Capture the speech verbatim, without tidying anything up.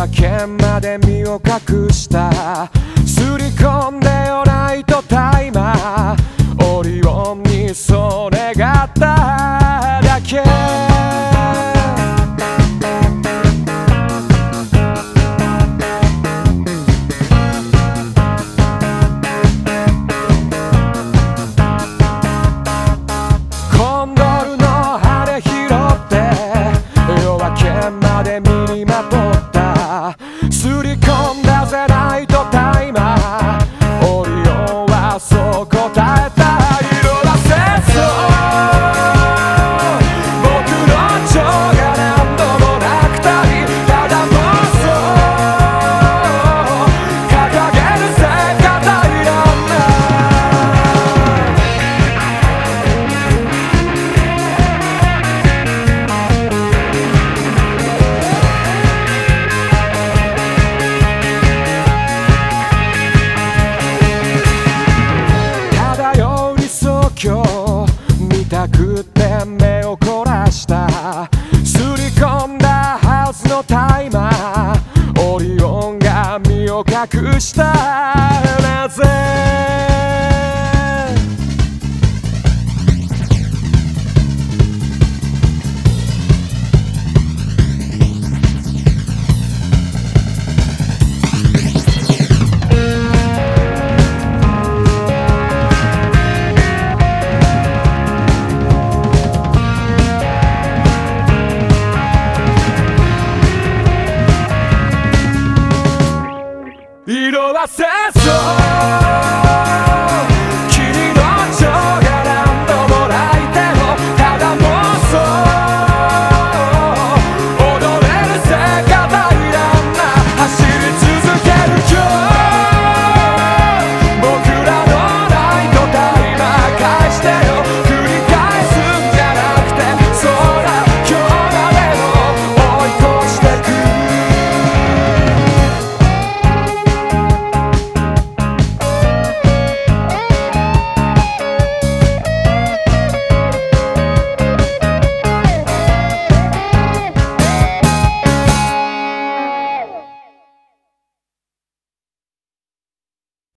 夜明けまで身を隠したすり込んでよナイトタイマーオリオンにそれがあっただけコンドルの羽拾って夜明けまで身にまとったすり込んだぜナイトタイマーオリオンはそう答えた見たくて目を凝らしたすり込んだはずのタイマーオリオンが身を隠したなぜ色褪せ